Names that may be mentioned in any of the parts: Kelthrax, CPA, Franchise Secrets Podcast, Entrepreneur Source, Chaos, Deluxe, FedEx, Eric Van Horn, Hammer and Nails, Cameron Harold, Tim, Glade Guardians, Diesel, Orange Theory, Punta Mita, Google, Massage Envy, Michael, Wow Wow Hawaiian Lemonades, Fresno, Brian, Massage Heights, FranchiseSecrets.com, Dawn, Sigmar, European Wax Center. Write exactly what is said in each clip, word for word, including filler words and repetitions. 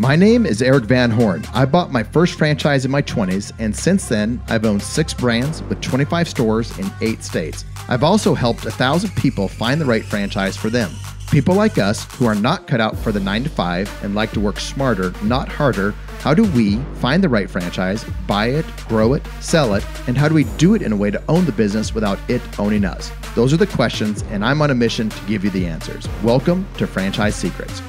My name is Eric Van Horn. I bought my first franchise in my twenties, and since then, I've owned six brands with twenty-five stores in eight states. I've also helped a thousand people find the right franchise for them. People like us who are not cut out for the nine to five and like to work smarter, not harder. How do we find the right franchise, buy it, grow it, sell it, and how do we do it in a way to own the business without it owning us? Those are the questions, and I'm on a mission to give you the answers. Welcome to Franchise Secrets.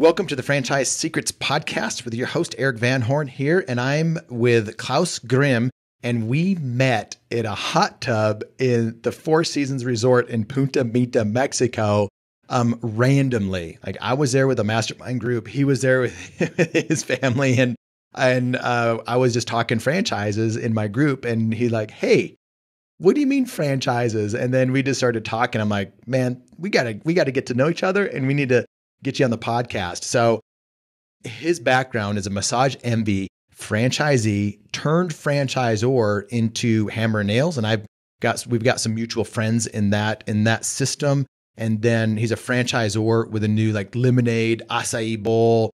Welcome to the Franchise Secrets Podcast with your host, Eric Van Horn here, and I'm with Klaus Grimm, and we met in a hot tub in the Four Seasons Resort in Punta Mita, Mexico, um, randomly. Like, I was there with a mastermind group. He was there with his family, and, and uh, I was just talking franchises in my group, and he like, hey, what do you mean franchises? And then we just started talking. I'm like, man, we gotta, we gotta get to know each other, and we need to get you on the podcast. So his background is a Massage Envy franchisee turned franchisor into Hammer and Nails. And I've got, we've got some mutual friends in that, in that system. And then he's a franchisor with a new like lemonade, acai bowl,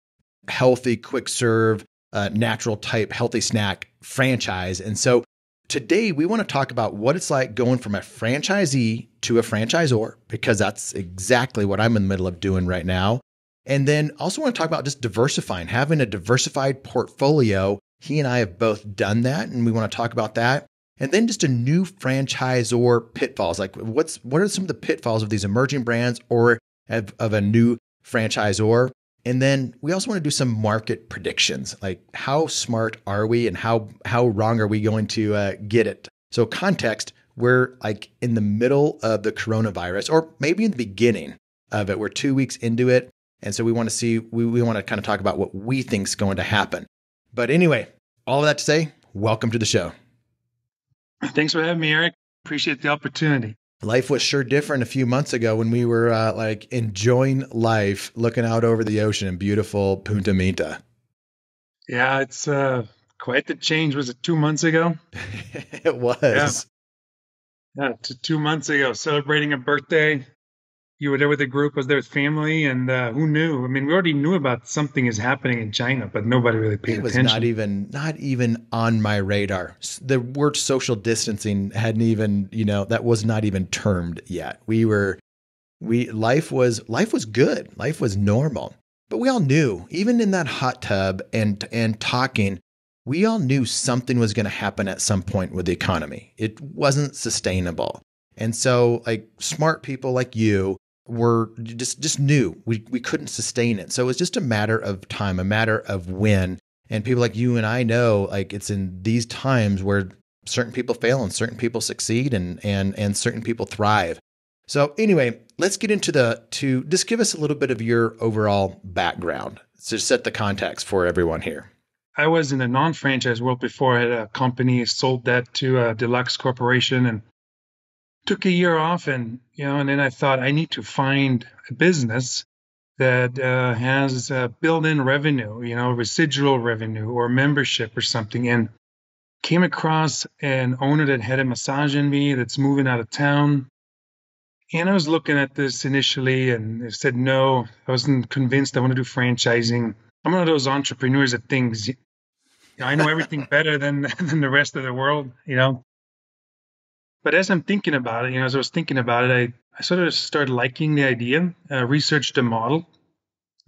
healthy quick serve, uh, natural type, healthy snack franchise. And so today we want to talk about what it's like going from a franchisee to a franchisor, because that's exactly what I'm in the middle of doing right now. And then also want to talk about just diversifying, having a diversified portfolio. He and I have both done that, and we want to talk about that. And then just a new franchisor pitfalls. Like what's, what are some of the pitfalls of these emerging brands or of, of a new franchisor? And then we also want to do some market predictions, like how smart are we and how, how wrong are we going to uh, get it? So context, we're like in the middle of the coronavirus, or maybe in the beginning of it. We're two weeks into it. And so we want to see, we, we want to kind of talk about what we think is going to happen. But anyway, all of that to say, welcome to the show. Thanks for having me, Eric. Appreciate the opportunity. Life was sure different a few months ago when we were uh, like enjoying life, looking out over the ocean in beautiful Punta Mita. Yeah, it's uh, quite the change. Was it two months ago? It was. Yeah. Yeah, two months ago, celebrating a birthday. You were there with a group, I was there with family, and uh, who knew? I mean, we already knew about something is happening in China, but nobody really paid attention. It was attention. not even not even on my radar. The word social distancing hadn't even, you know, that was not even termed yet. We were, we life was life was good, life was normal, but we all knew, even in that hot tub and and talking. We all knew something was going to happen at some point with the economy. It wasn't sustainable. And so like smart people like you were just, just knew we, we couldn't sustain it. So it was just a matter of time, a matter of when. And people like you and I know, like it's in these times where certain people fail and certain people succeed and, and, and certain people thrive. So anyway, let's get into the, to just give us a little bit of your overall background to set the context for everyone here. I was in the non-franchise world before. I had a company, sold that to a Deluxe corporation and took a year off. And, you know, and then I thought I need to find a business that uh, has uh, built-in revenue, you know, residual revenue or membership or something. And came across an owner that had a Massage Envy that's moving out of town. And I was looking at this initially and I said, no, I wasn't convinced I want to do franchising. I'm one of those entrepreneurs that thinks, you know, I know everything better than, than the rest of the world, you know. But as I'm thinking about it, you know, as I was thinking about it, I, I sort of started liking the idea, uh, researched the model,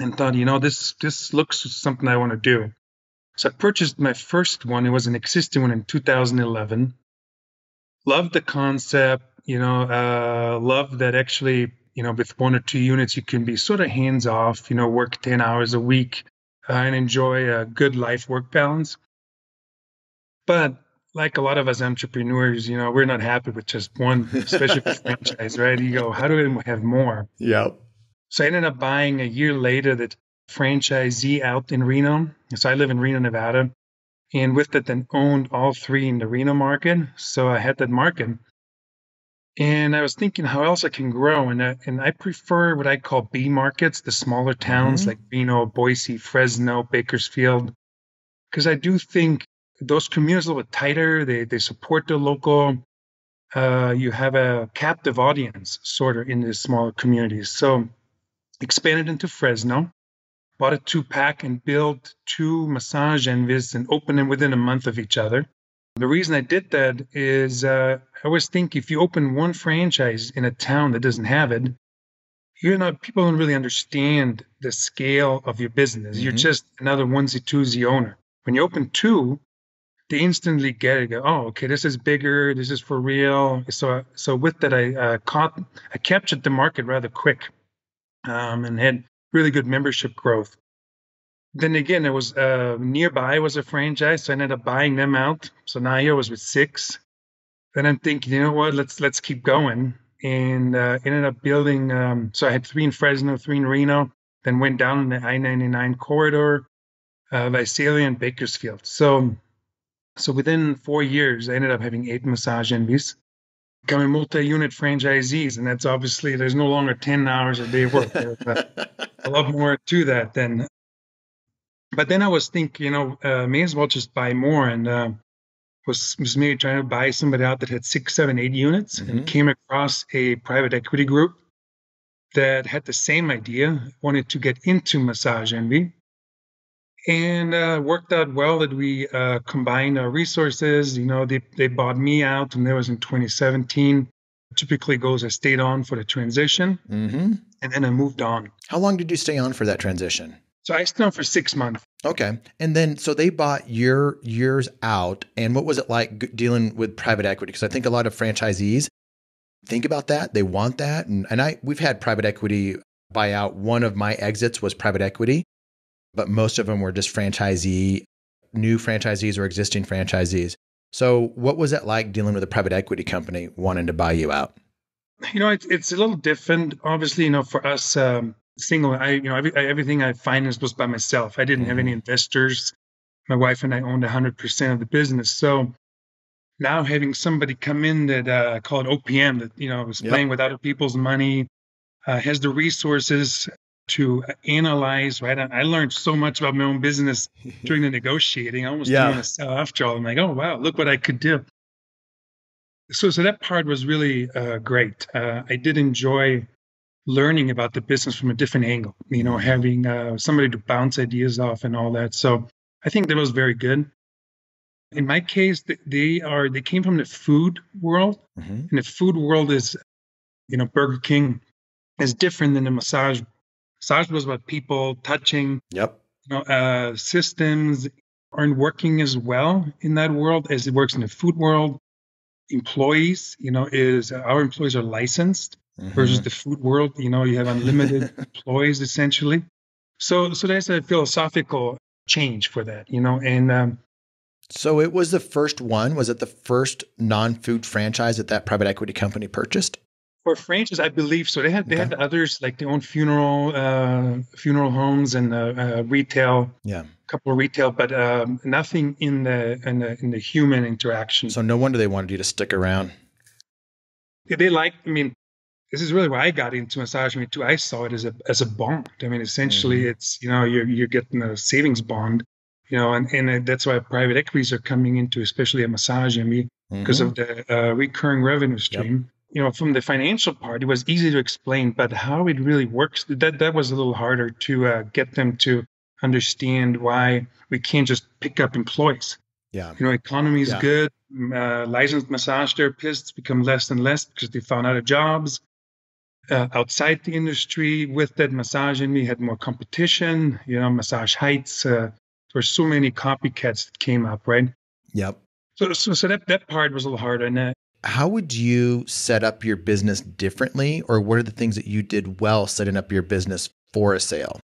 and thought, you know, this this looks something I want to do. So I purchased my first one. It was an existing one in two thousand eleven. Loved the concept, you know, uh, loved that actually, you know, with one or two units, you can be sort of hands-off, you know, work ten hours a week. Uh, and enjoy a good life-work balance. But like a lot of us entrepreneurs, you know, we're not happy with just one, especially for franchise, right? You go, how do we have more? Yep. So I ended up buying a year later that franchisee out in Reno. So I live in Reno, Nevada. And with that, then owned all three in the Reno market. So I had that market. And I was thinking how else I can grow. And I, and I prefer what I call B markets, the smaller towns mm-hmm. like Reno, Boise, Fresno, Bakersfield. Because I do think those communities are a little bit tighter. They, they support the local uh, you have a captive audience sort of in these smaller communities. So expanded into Fresno, bought a two-pack and built two Massage Envies and opened them within a month of each other. The reason I did that is uh, I always think if you open one franchise in a town that doesn't have it, you're not, people don't really understand the scale of your business. Mm-hmm. You're just another onesie-twosie owner. When you open two, they instantly get it. Go, oh, okay, this is bigger. This is for real. So, so with that, I uh, caught, I captured the market rather quick, um, and had really good membership growth. Then again, it was uh, nearby was a franchise, so I ended up buying them out. So now I was with six. Then I'm thinking, you know what? Let's let's keep going, and uh, ended up building. Um, so I had three in Fresno, three in Reno. Then went down in the I ninety-nine corridor, uh, Visalia and Bakersfield. So. So within four years, I ended up having eight Massage Envies, becoming multi-unit franchisees. And that's obviously, there's no longer ten hours a day work. There's a, a lot more to that then. But then I was thinking, you know, uh, may as well just buy more. And uh, was, was maybe trying to buy somebody out that had six, seven, eight units, mm-hmm. and came across a private equity group that had the same idea, wanted to get into Massage Envy. And uh, worked out well that we uh, combined our resources. You know, they, they bought me out, and that was in twenty seventeen. Typically goes, I stayed on for the transition, mm-hmm. and then I moved on. How long did you stay on for that transition? So I stayed on for six months. Okay. And then, so they bought your yours out. And what was it like dealing with private equity? Because I think a lot of franchisees think about that. They want that. And, and I we've had private equity buy out. One of my exits was private equity. But most of them were just franchisee, new franchisees or existing franchisees. So what was it like dealing with a private equity company wanting to buy you out? You know, it's, it's a little different. Obviously, you know, for us, um, single, I, you know, every, I, everything I financed was by myself. I didn't mm-hmm. have any investors. My wife and I owned one hundred percent of the business. So now having somebody come in that uh, I call it O P M, that, you know, was yep. playing with other people's money, uh, has the resources to analyze, right? I learned so much about my own business during the negotiating. I almost yeah. didn't want to sell after all. I'm like, oh, wow, look what I could do. So, so that part was really uh, great. Uh, I did enjoy learning about the business from a different angle, you know, having uh, somebody to bounce ideas off and all that. So I think that was very good. In my case, they are, they came from the food world, mm-hmm. and the food world is, you know, Burger King is different than the massage Massage was about people touching, yep. you know, uh, systems aren't working as well in that world as it works in the food world. Employees, you know, is our employees are licensed mm-hmm. versus the food world. You know, you have unlimited employees essentially. So, so there's a philosophical change for that, you know, and. Um, so it was the first one. Was it the first non-food franchise that that private equity company purchased? For franchise, I believe so. They had they okay. had others like their own funeral uh, funeral homes and uh, uh, retail, yeah, a couple of retail, but um, nothing in the, in the in the human interaction. So no wonder they wanted you to stick around. Yeah, they like. I mean, this is really where I got into massage me too. I saw it as a as a bond. I mean, essentially, mm-hmm. it's you know you're you're getting a savings bond, you know, and and that's why private equities are coming into, especially a massage me because mm-hmm. of the uh, recurring revenue stream. Yep. You know, from the financial part, it was easy to explain, but how it really works, that that was a little harder to uh, get them to understand why we can't just pick up employees. Yeah. You know, economy is yeah. good. Uh, licensed massage therapists become less and less because they found other jobs uh, outside the industry. With that massage and we had more competition, you know, Massage Heights. Uh, there were so many copycats that came up, right? Yep. So, so, so that, that part was a little harder. And uh, how would you set up your business differently, or what are the things that you did well setting up your business for a sale?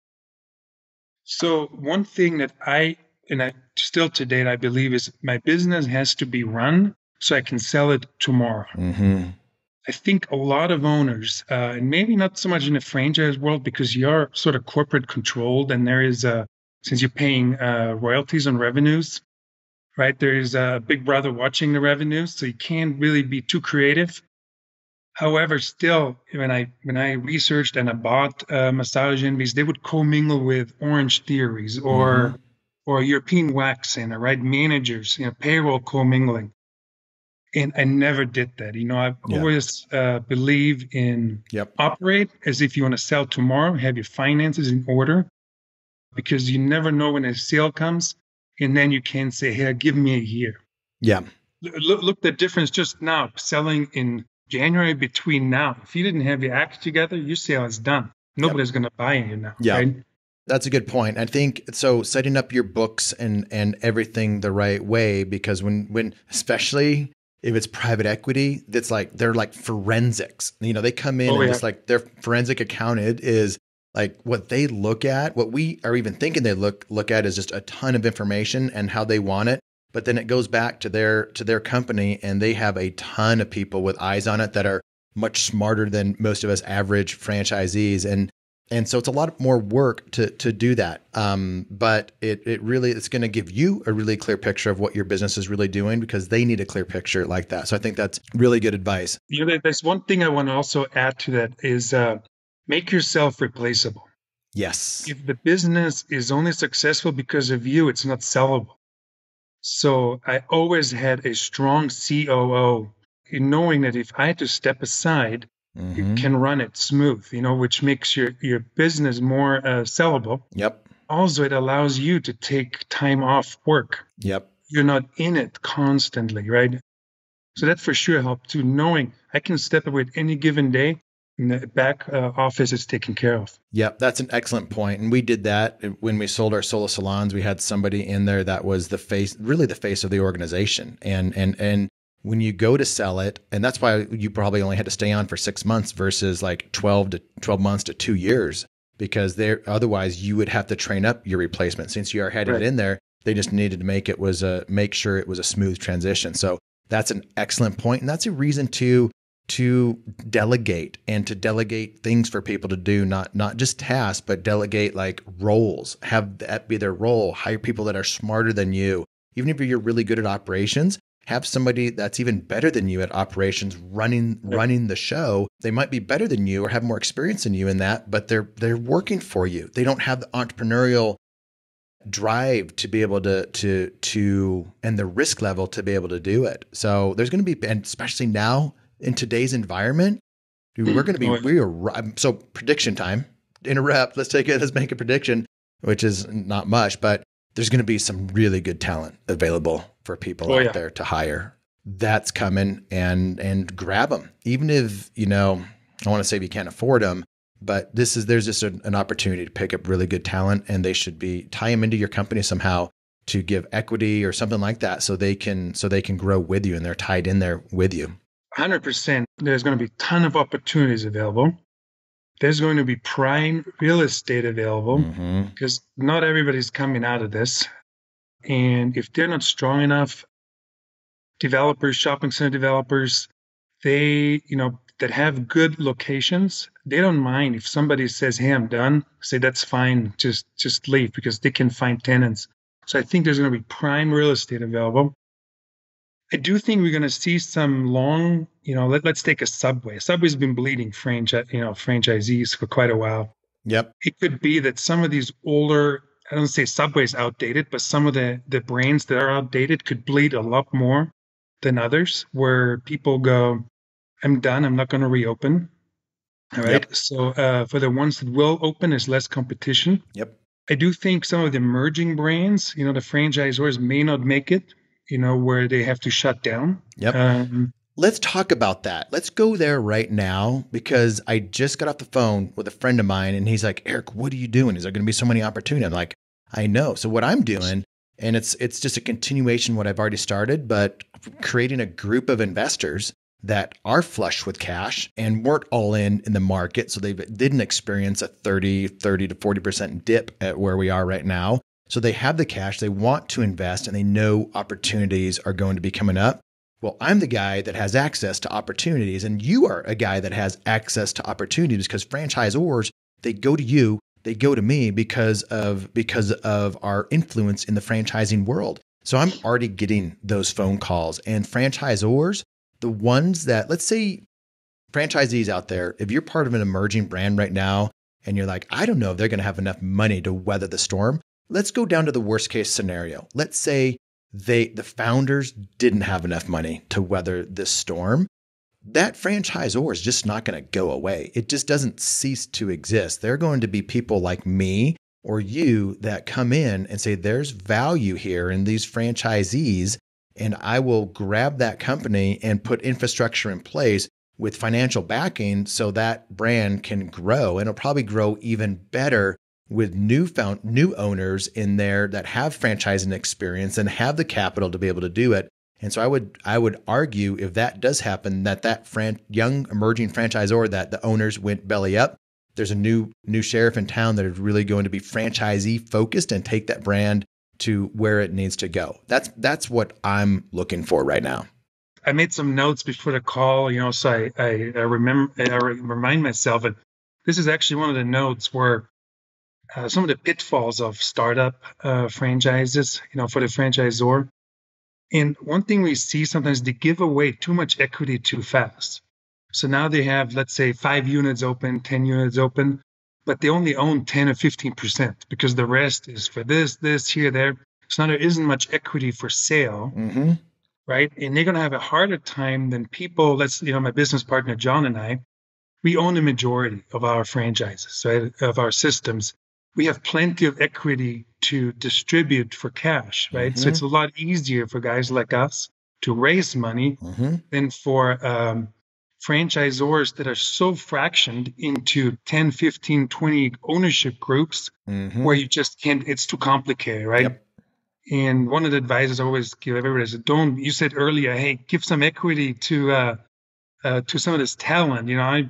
So one thing that I, and I still to date, I believe is my business has to be run so I can sell it tomorrow. Mm-hmm. I think a lot of owners, uh, and maybe not so much in the franchise world because you're sort of corporate controlled and there is a, since you're paying uh, royalties on revenues, right? There's a big brother watching the revenues, so you can't really be too creative. However, still, when I when I researched and I bought uh, Massage Envies, they would commingle with Orange Theories or mm-hmm. or European Wax Center, right? Managers, you know, payroll commingling. And I never did that. You know, I've yeah. always uh, believed in yep. operate as if you want to sell tomorrow, have your finances in order, because you never know when a sale comes. And then you can say, hey, give me a year. Yeah. Look, look, the difference just now, selling in January between now. If you didn't have your act together, your sale is done. Nobody's yep. going to buy you now. Yeah. Right? That's a good point. I think so. Setting up your books and and everything the right way, because when when especially if it's private equity, that's like they're like forensics. You know, they come in oh, and yeah. it's like their forensic accountant is like what they look at. What we are even thinking they look look at is just a ton of information and how they want it. But then it goes back to their to their company, and they have a ton of people with eyes on it that are much smarter than most of us average franchisees. And And so it's a lot more work to to do that, um, but it it really it's going to give you a really clear picture of what your business is really doing, because they need a clear picture like that. So I think that's really good advice. You know, there's one thing I want to also add to that is uh, make yourself replaceable. Yes. If the business is only successful because of you, it's not sellable. So I always had a strong C O O, in knowing that if I had to step aside, Mm-hmm. you can run it smooth, you know, which makes your, your business more uh, sellable. Yep. Also, it allows you to take time off work. Yep. You're not in it constantly, right? So that for sure helped too, knowing I can step away at any given day and the back uh, office is taken care of. Yep. That's an excellent point. And we did that when we sold our solo salons. We had somebody in there that was the face, really the face of the organization. And, and, and, when you go to sell it, and that's why you probably only had to stay on for six months versus like twelve to twelve months to two years, because there otherwise you would have to train up your replacement. Since you are headed right. in there, they just needed to make it was a make sure it was a smooth transition. So that's an excellent point, and that's a reason to to delegate and to delegate things for people to do, not not just tasks, but delegate like roles. Have that be their role. Hire people that are smarter than you, even if you're really good at operations. Have somebody that's even better than you at operations running running the show. They might be better than you or have more experience than you in that, but they're they're working for you. They don't have the entrepreneurial drive to be able to to to and the risk level to be able to do it. So there's going to be, and especially now in today's environment, dude, we're going to be we are so prediction time. Interrupt. Let's take it. Let's make a prediction, which is not much, but there's going to be some really good talent available for people oh, out yeah. there to hire. That's coming, and, and grab them. Even if, you know, I want to say if you can't afford them, but this is, there's just an, an opportunity to pick up really good talent, and they should be tie them into your company somehow to give equity or something like that. So they can, so they can grow with you, and they're tied in there with you. one hundred percent. There's going to be a ton of opportunities available. There's going to be prime real estate available, mm-hmm. because not everybody's coming out of this. And if they're not strong enough, developers, shopping center developers, they, you know, that have good locations, they don't mind if somebody says, hey, I'm done, say, that's fine, just, just leave, because they can find tenants. So I think there's going to be prime real estate available. I do think we're going to see some long, you know, let, let's take a Subway. Subway's been bleeding franchise, you know, franchisees for quite a while. Yep. It could be that some of these older, I don't say Subway's outdated, but some of the, the brands that are outdated could bleed a lot more than others, where people go, I'm done. I'm not going to reopen. All right. Yep. So uh, for the ones that will open, there's less competition. Yep. I do think some of the emerging brands, you know, the franchisors may not make it, you know, where they have to shut down. Yep. Um, Let's talk about that. Let's go there right now, because I just got off the phone with a friend of mine, and he's like, Eric, what are you doing? Is there going to be so many opportunities? I'm like, I know. So what I'm doing, and it's, it's just a continuation of what I've already started, but creating a group of investors that are flush with cash and weren't all in in the market. So they didn't experience a thirty, thirty to forty percent dip at where we are right now. So they have the cash, they want to invest, and they know opportunities are going to be coming up. Well, I'm the guy that has access to opportunities, and you are a guy that has access to opportunities, because franchisors, they go to you, they go to me because of, because of our influence in the franchising world. So I'm already getting those phone calls, and franchisors, the ones that, let's say franchisees out there, if you're part of an emerging brand right now and you're like, I don't know if they're going to have enough money to weather the storm. Let's go down to the worst case scenario. Let's say They, the founders didn't have enough money to weather this storm. That franchisor is just not going to go away. It just doesn't cease to exist. There are going to be people like me or you that come in and say, there's value here in these franchisees, and I will grab that company and put infrastructure in place with financial backing so that brand can grow. And it'll probably grow even better with new found, new owners in there that have franchising experience and have the capital to be able to do it. And so I would I would argue, if that does happen, that that fran young emerging franchisor that the owners went belly up, there's a new new sheriff in town that is really going to be franchisee focused and take that brand to where it needs to go. That's that's what I'm looking for right now. I made some notes before the call, you know, so I I, I remember I remind myself, and this is actually one of the notes where. Uh, some of the pitfalls of startup uh, franchises, you know, for the franchisor. And one thing we see sometimes, they give away too much equity too fast. So now they have, let's say, five units open, ten units open, but they only own ten or fifteen percent because the rest is for this, this, here, there. So now there isn't much equity for sale, mm-hmm. right? And they're going to have a harder time than people, let's, you know, my business partner, John and I, we own the majority of our franchises, right, of our systems. We have plenty of equity to distribute for cash, right? Mm-hmm. So it's a lot easier for guys like us to raise money mm-hmm. than for um, franchisors that are so fractioned into ten, fifteen, twenty ownership groups mm-hmm. where you just can't, it's too complicated, right? Yep. And one of the advices I always give everybody is, don't, you said earlier, hey, give some equity to uh, uh, to some of this talent. You know, I,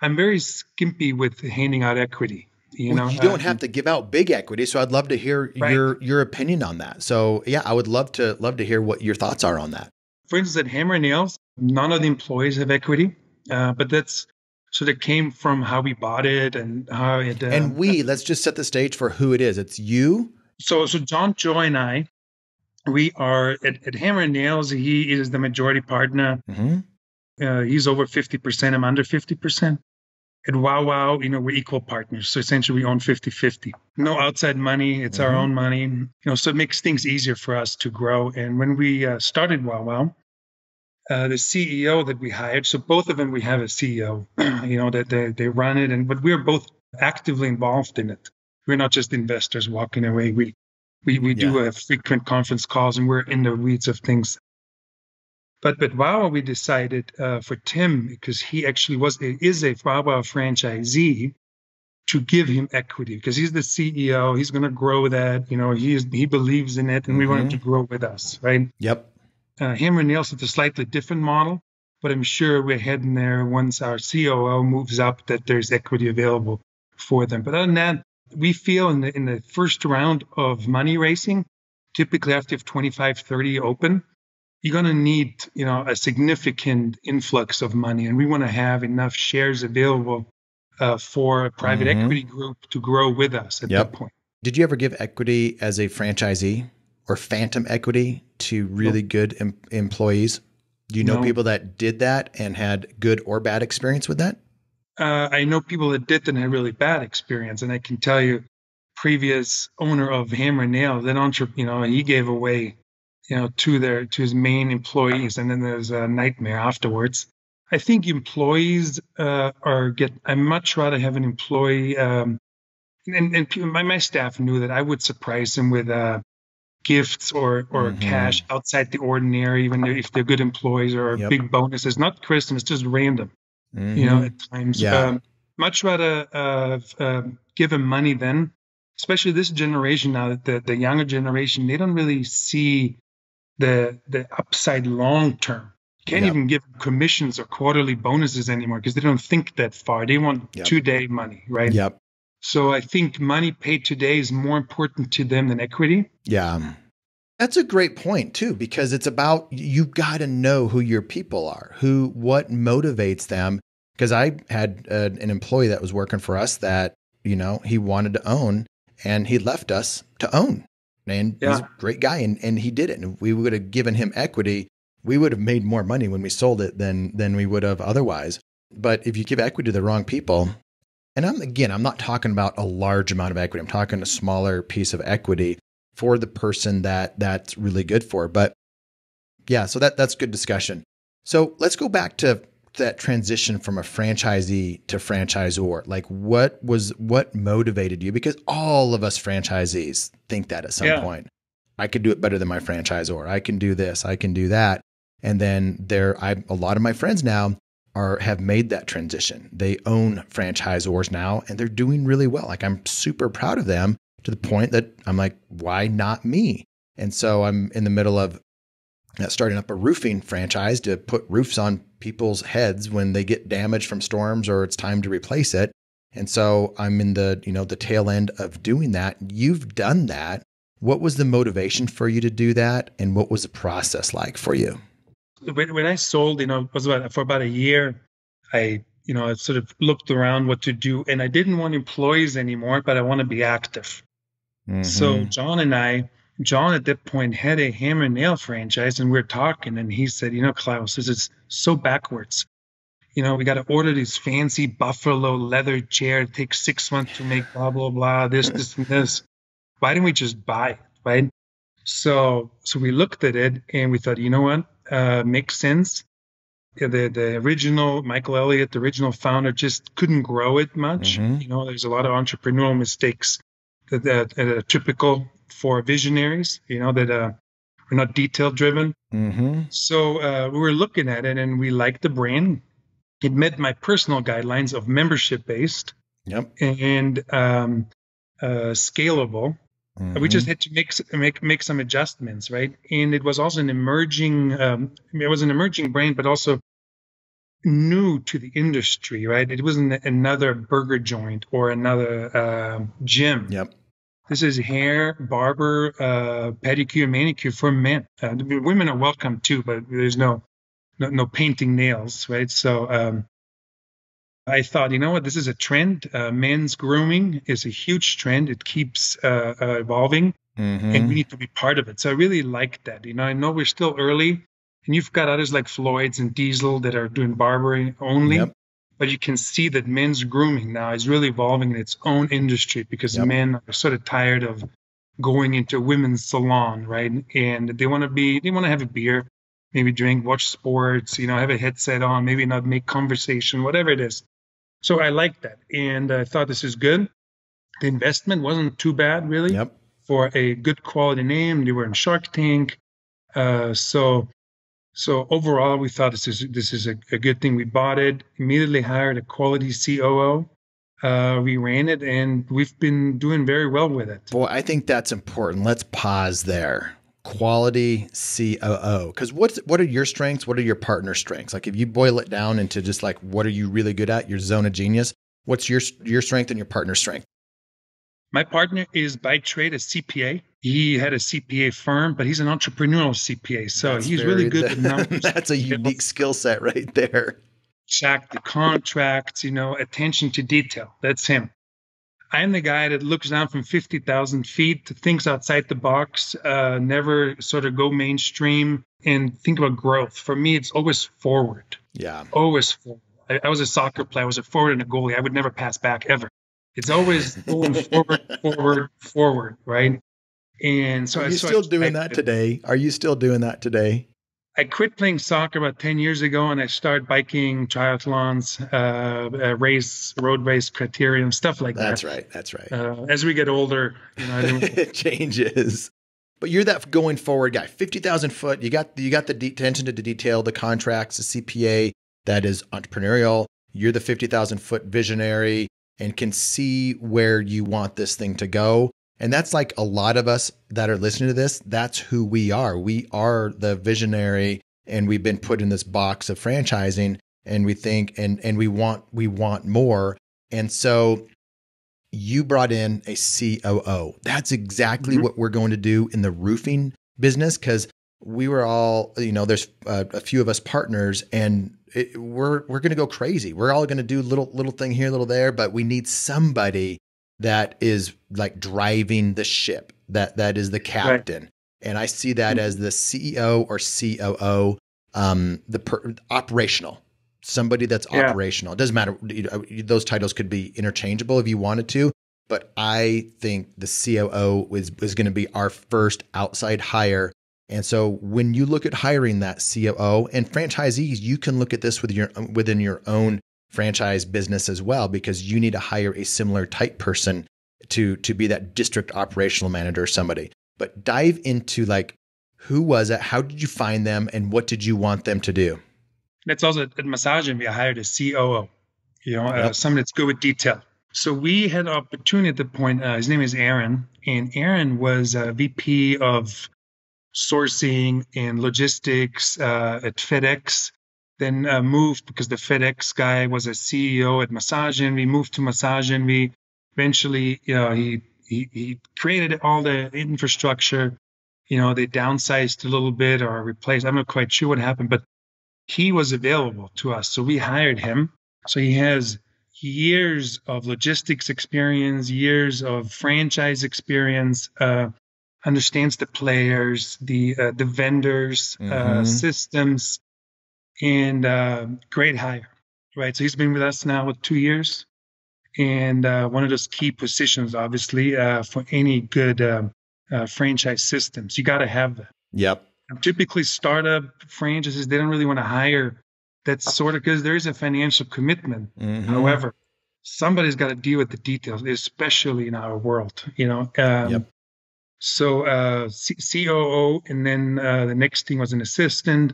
I'm very skimpy with handing out equity. You know, well, you don't uh, have to give out big equity. So I'd love to hear right. your, your opinion on that. So yeah, I would love to, love to hear what your thoughts are on that. For instance, at Hammer and Nails, none of the employees have equity, uh, but that's sort of came from how we bought it and how it, uh, and we, let's just set the stage for who it is. It's you. So, so John, Joe, and I, we are at, at Hammer and Nails. He is the majority partner. Mm-hmm. uh, he's over fifty percent. I'm under fifty percent. At Wow Wow, you know, we're equal partners. So essentially we own fifty fifty. No outside money. It's mm-hmm. our own money. You know, so it makes things easier for us to grow. And when we uh, started Wow Wow, uh, the C E O that we hired, so both of them, we have a C E O, you know, that they, they run it. And but we're both actively involved in it. We're not just investors walking away. We, we, we do yeah. uh, frequent conference calls and we're in the weeds of things. But but Wawa, we decided uh, for Tim, because he actually was a, is a Wawa franchisee, to give him equity because he's the C E O. He's going to grow that. You know, he is, he believes in it, and mm-hmm. we want him to grow with us, right? Yep. Uh, Hammer and Nails is a slightly different model, but I'm sure we're heading there once our C O O moves up that there's equity available for them. But other than that, we feel in the in the first round of money raising, typically after you have twenty-five, thirty open. You're going to need, you know, a significant influx of money. And we want to have enough shares available uh, for a private mm-hmm. equity group to grow with us at yep. that point. Did you ever give equity as a franchisee or phantom equity to really no. good em employees? Do you know no. people that did that and had good or bad experience with that? Uh, I know people that did and had really bad experience. And I can tell you, previous owner of Hammer and Nail, that entrepreneur, you know, he gave away you know, to their, to his main employees. And then there's a nightmare afterwards. I think employees uh, are get, I'd much rather have an employee. Um, and and my, my staff knew that I would surprise them with uh, gifts or, or mm-hmm. cash outside the ordinary, even if they're good employees or yep. big bonuses, not Christmas, just random, mm-hmm. you know, at times. Yeah. Um, much rather uh, uh, give them money then, especially this generation now, the, the younger generation, they don't really see the the upside long term. Can't yep. even give commissions or quarterly bonuses anymore because they don't think that far. They want yep. two-day money, right? Yep. So I think money paid today is more important to them than equity. Yeah. That's a great point too, because it's about, you've got to know who your people are, who, what motivates them. Because I had uh, an employee that was working for us that, you know, he wanted to own and he left us to own. And yeah. he's a great guy, and, and he did it. And if we would have given him equity, we would have made more money when we sold it than than we would have otherwise. But if you give equity to the wrong people, and I'm again, I'm not talking about a large amount of equity. I'm talking a smaller piece of equity for the person that that's really good for. But yeah, so that that's good discussion. So let's go back to that transition from a franchisee to franchisor. Like what was, what motivated you? Because all of us franchisees think that at some yeah. point, I could do it better than my franchisor. I can do this, I can do that. And then there, I, a lot of my friends now are, have made that transition. They own franchisors now and they're doing really well. Like I'm super proud of them to the point that I'm like, why not me? And so I'm in the middle of starting up a roofing franchise to put roofs on people's heads when they get damaged from storms or it's time to replace it. And so I'm in the, you know, the tail end of doing that. You've done that. What was the motivation for you to do that? And what was the process like for you? When, when I sold, you know, it was about, for about a year, I, you know, I sort of looked around what to do and I didn't want employees anymore, but I want to be active. Mm-hmm. So John and I, John at that point had a hammer and nail franchise and we we're talking and he said, you know, Klaus, this is so backwards. You know, we got to order these fancy buffalo leather chair. It takes six months to make blah, blah, blah, this, this, and this. Why didn't we just buy it, right? So, so we looked at it and we thought, you know what, uh, makes sense. The, the original Michael Elliott, the original founder just couldn't grow it much. Mm-hmm. You know, there's a lot of entrepreneurial mistakes that, that, that are typical for visionaries, you know, that uh, are not detail driven. Mm-hmm. So uh, we were looking at it and we liked the brand. It met my personal guidelines of membership based yep. and um, uh, scalable. Mm-hmm. We just had to make, make make some adjustments, right? And it was also an emerging, um, it was an emerging brand, but also new to the industry, right? It wasn't another burger joint or another uh, gym. Yep. This is hair, barber, uh, pedicure, manicure for men. Uh, women are welcome too, but there's no, no, no painting nails, right? So um, I thought, you know what, this is a trend. Uh, men's grooming is a huge trend. It keeps uh, uh, evolving, mm-hmm. and we need to be part of it. So I really like that. You know, I know we're still early, and you've got others like Floyd's and Diesel that are doing barbering only. Yep. But you can see that men's grooming now is really evolving in its own industry because yep. men are sort of tired of going into women's salon, right? And they want to be, they want to have a beer, maybe drink, watch sports, you know, have a headset on, maybe not make conversation, whatever it is. So I like that. And I thought this is good. The investment wasn't too bad, really, yep. for a good quality name. They were in Shark Tank. Uh, so... So overall, we thought this is this is a, a good thing. We bought it, immediately hired a quality C O O. Uh, we ran it, and we've been doing very well with it. Boy, I think that's important. Let's pause there. Quality C O O. Because what's what are your strengths? What are your partner strengths? Like if you boil it down into just like what are you really good at? Your zone of genius. What's your your strength and your partner's strength? My partner is by trade a C P A. He had a C P A firm, but he's an entrepreneurial C P A. So that's he's very, really good with numbers. That's a unique skill set right there. Exactly. Contracts, you know, attention to detail. That's him. I'm the guy that looks down from fifty thousand feet to things outside the box, uh, never sort of go mainstream and think about growth. For me, it's always forward. Yeah. Always forward. I, I was a soccer player. I was a forward and a goalie. I would never pass back ever. It's always going forward, forward, forward, right? And so, are you so still I, doing I, that today? Are you still doing that today? I quit playing soccer about ten years ago, and I started biking, triathlons, uh, race, road race, criterium, stuff like that's that. That's right. That's right. Uh, as we get older, you know, I don't... it changes. But you're that going forward guy, fifty thousand foot. You got you got the attention to the detail, the contracts, the C P A. That is entrepreneurial. You're the fifty thousand foot visionary. And can see where you want this thing to go. And that's like a lot of us that are listening to this, that's who we are. We are the visionary and we've been put in this box of franchising and we think, and, and we want, we want more. And so you brought in a C O O. That's exactly mm-hmm. what we're going to do in the roofing business. Cause we were all, you know, there's a, a few of us partners and It, we're we're going to go crazy. We're all going to do little little thing here, little there, but we need somebody that is like driving the ship. That that is the captain. Right. And I see that as the C E O or C O O, um, the per, operational, somebody that's yeah. operational. It doesn't matter. Those titles could be interchangeable if you wanted to, but I think the C O O is, is going to be our first outside hire. And so when you look at hiring that C O O and franchisees, you can look at this with your, within your own franchise business as well, because you need to hire a similar type person to, to be that district operational manager or somebody. But dive into like, who was it? How did you find them? And what did you want them to do? That's also at Massage Envy, I hired a C O O, you know, yep. uh, someone that's good with detail. So we had an opportunity at the point, uh, his name is Aaron, and Aaron was a V P of sourcing and logistics uh, at FedEx, then uh, moved because the FedEx guy was a C E O at Massage Envy, moved to Massage Envy. Eventually, you know, he, he, he created all the infrastructure. You know, they downsized a little bit or replaced. I'm not quite sure what happened, but he was available to us. So we hired him. So he has years of logistics experience, years of franchise experience, uh, understands the players, the uh, the vendors, mm-hmm. uh, systems, and uh, great hire, right? So he's been with us now for two years. And uh, one of those key positions, obviously, uh, for any good uh, uh, franchise systems. You got to have that. Yep. Typically, startup franchises, they don't really want to hire that sort of, because there is a financial commitment. Mm-hmm. However, somebody's got to deal with the details, especially in our world, you know. Um, yep. So uh, C- COO, and then uh, the next thing was an assistant,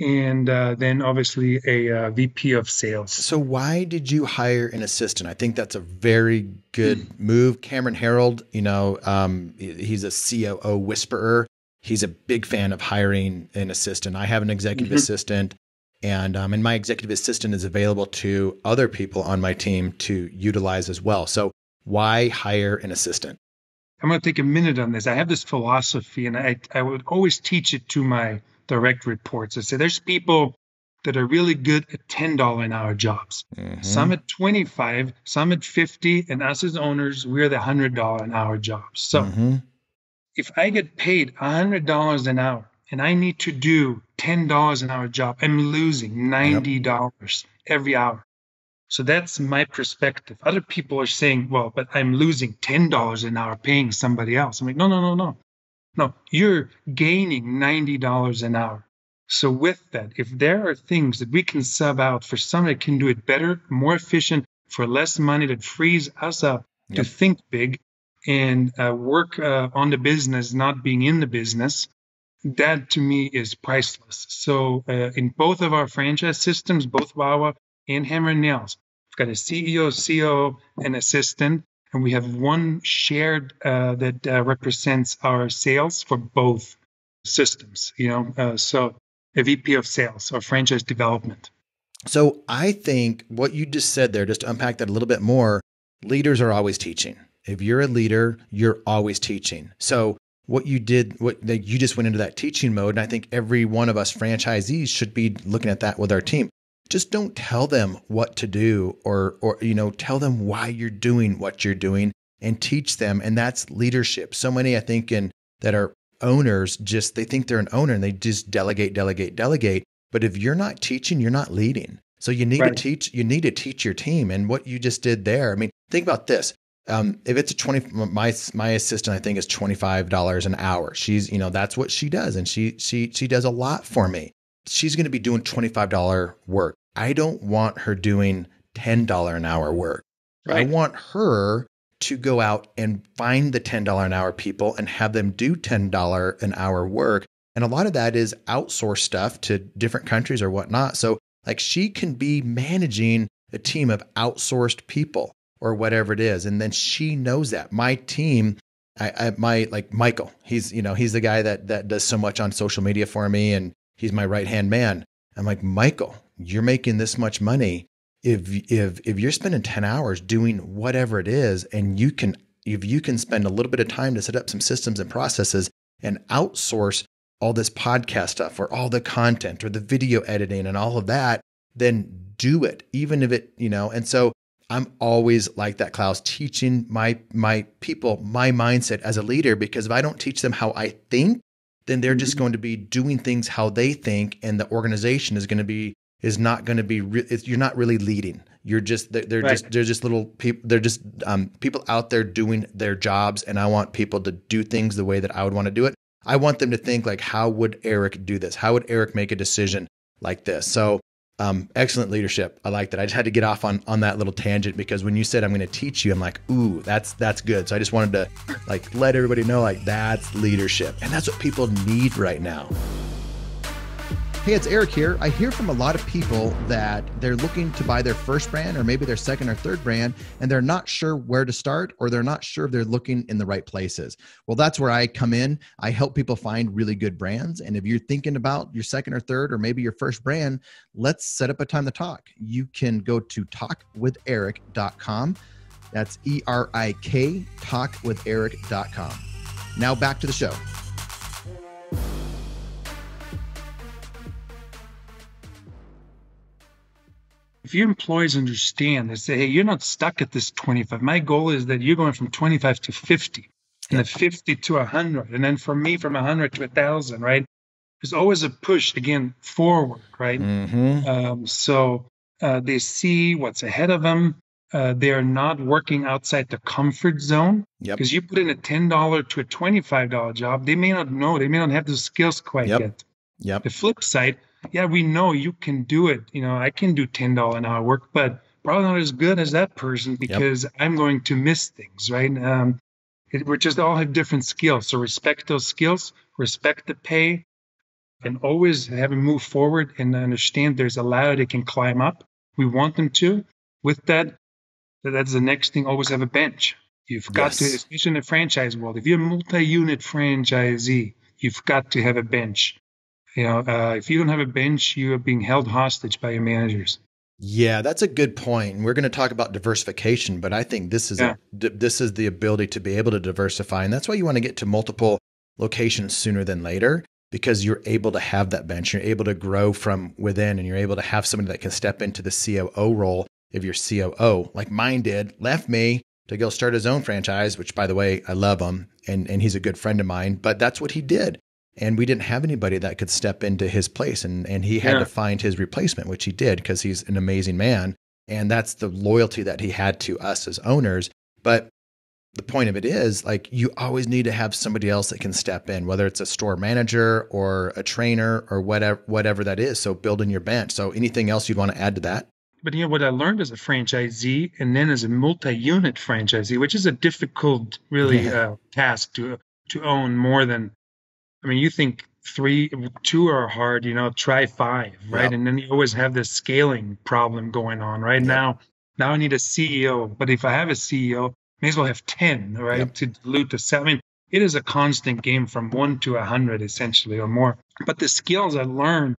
and uh, then obviously a uh, V P of sales. So why did you hire an assistant? I think that's a very good mm. move. Cameron Harold, you know, um, he's a C O O whisperer. He's a big fan of hiring an assistant. I have an executive mm-hmm. assistant, and um, and my executive assistant is available to other people on my team to utilize as well. So why hire an assistant? I'm going to take a minute on this. I have this philosophy, and I, I would always teach it to my direct reports. I say there's people that are really good at ten dollars an hour jobs. Mm-hmm. Some at twenty-five, some at fifty, and us as owners, we're the one hundred dollars an hour jobs. So mm-hmm. if I get paid one hundred dollars an hour and I need to do ten dollars an hour job, I'm losing ninety dollars yep. every hour. So that's my perspective. Other people are saying, well, but I'm losing ten dollars an hour paying somebody else. I'm like, no, no, no, no. No, you're gaining ninety dollars an hour. So with that, if there are things that we can sub out for somebody that can do it better, more efficient, for less money, that frees us up yep. to think big and uh, work uh, on the business, not being in the business, that to me is priceless. So uh, in both of our franchise systems, both Wawa and Hammer and Nails, we've got a C E O, C O O, and assistant, and we have one shared uh, that uh, represents our sales for both systems. You know, uh, so a V P of sales or franchise development. So I think what you just said there, just to unpack that a little bit more, leaders are always teaching. If you're a leader, you're always teaching. So what you did, what like you just went into that teaching mode, and I think every one of us franchisees should be looking at that with our team. Just don't tell them what to do or, or, you know, tell them why you're doing what you're doing and teach them. And that's leadership. So many, I think, in that are owners, just, they think they're an owner and they just delegate, delegate, delegate. But if you're not teaching, you're not leading. So you need right. to teach, you need to teach your team. And what you just did there, I mean, think about this. Um, if it's a twenty, my, my assistant, I think is twenty-five dollars an hour. She's, you know, that's what she does. And she, she, she does a lot for me. She's going to be doing twenty-five dollars work. I don't want her doing ten dollars an hour work. Right. I want her to go out and find the ten dollars an hour people and have them do ten dollars an hour work. And a lot of that is outsourced stuff to different countries or whatnot. So like she can be managing a team of outsourced people or whatever it is. And then she knows that my team, I, I my, like Michael, he's, you know, he's the guy that, that does so much on social media for me. And he's my right-hand man. I'm like, Michael, you're making this much money. If, if, if you're spending ten hours doing whatever it is, and you can, if you can spend a little bit of time to set up some systems and processes and outsource all this podcast stuff or all the content or the video editing and all of that, then do it, even if it, you know, and so I'm always like that, Klaus, teaching my, my people, my mindset as a leader, because if I don't teach them how I think, then they're just going to be doing things how they think. And the organization is going to be, is not going to be, re- you're not really leading. You're just they're, they're right. just they're just little people. They're just um, people out there doing their jobs, and I want people to do things the way that I would want to do it. I want them to think like, how would Eric do this? How would Eric make a decision like this? So um, excellent leadership. I like that. I just had to get off on on that little tangent because when you said I'm going to teach you, I'm like, ooh, that's that's good. So I just wanted to like let everybody know like that's leadership, and that's what people need right now. Hey, it's Eric here. I hear from a lot of people that they're looking to buy their first brand or maybe their second or third brand, and they're not sure where to start, or they're not sure if they're looking in the right places. Well, that's where I come in. I help people find really good brands. And if you're thinking about your second or third or maybe your first brand, let's set up a time to talk. You can go to talk with eric dot com. That's E R I K, talk with eric dot com. Now back to the show. If your employees understand, they say, hey, you're not stuck at this twenty-five. My goal is that you're going from twenty-five to fifty, and then fifty to one hundred. And then from me, from one hundred to one thousand, right? There's always a push, again, forward, right? Mm-hmm. um, so uh, they see what's ahead of them. Uh, they are not working outside their comfort zone. Because yep. you put in a ten dollar to a twenty-five dollar job, they may not know. They may not have the skills quite yep. yet. Yep. The flip side, yeah, we know you can do it. You know, I can do ten dollars an hour work, but probably not as good as that person because yep. I'm going to miss things, right? Um, it, we just all have different skills. So respect those skills, respect the pay, and always have them move forward and understand there's a ladder they can climb up. We want them to. With that, that's the next thing. Always have a bench. You've got yes. to, especially in the franchise world, if you're a multi-unit franchisee, you've got to have a bench. You know, uh, if you don't have a bench, you are being held hostage by your managers. Yeah, that's a good point. And we're going to talk about diversification, but I think this is yeah. a, this is the ability to be able to diversify. And that's why you want to get to multiple locations sooner than later, because you're able to have that bench. You're able to grow from within, and you're able to have somebody that can step into the C O O role if you're C O O, like mine did, left me to go start his own franchise, which, by the way, I love him. And, and he's a good friend of mine, but that's what he did. And we didn't have anybody that could step into his place. And, and he had yeah. to find his replacement, which he did because he's an amazing man. And that's the loyalty that he had to us as owners. But the point of it is, like, you always need to have somebody else that can step in, whether it's a store manager or a trainer or whatever, whatever that is. So building your bench. So anything else you'd want to add to that? But you know, what I learned as a franchisee and then as a multi-unit franchisee, which is a difficult, really, yeah. uh, task to to own more than. I mean, you think three, two are hard, you know, try five, right? Yep. And then you always have this scaling problem going on, right? Yep. Now, now I need a C E O, but if I have a C E O, may as well have ten, right? Yep. To dilute the seven. I mean, it is a constant game from one to a hundred, essentially, or more. But the skills I learned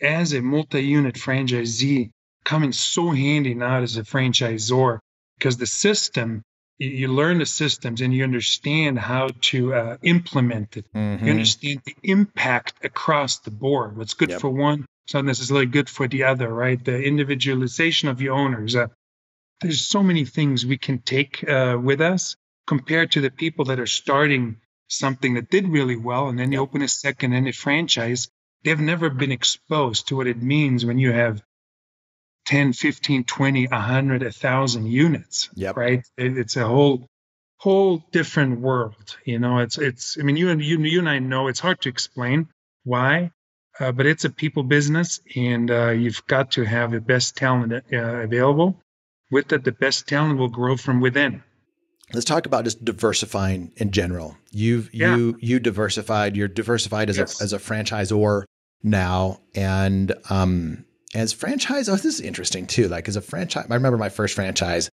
as a multi-unit franchisee come in so handy now as a franchisor, because the system, you learn the systems and you understand how to uh, implement it. Mm-hmm. You understand the impact across the board. What's good yep. for one is not necessarily good for the other, right? The individualization of your owners. Uh, there's so many things we can take uh, with us compared to the people that are starting something that did really well, and then they open a second and a franchise. They've never been exposed to what it means when you have ten, fifteen, twenty, a hundred, a thousand units, yep. right? It, it's a whole, whole different world. You know, it's, it's, I mean, you and you, you and I know it's hard to explain why, uh, but it's a people business, and uh, you've got to have the best talent uh, available. With that, the best talent will grow from within. Let's talk about just diversifying in general. You've, yeah. you, you diversified, you're diversified as yes. a, as a franchisor now. And, um, As franchise, oh, this is interesting too. Like as a franchise, I remember my first franchise,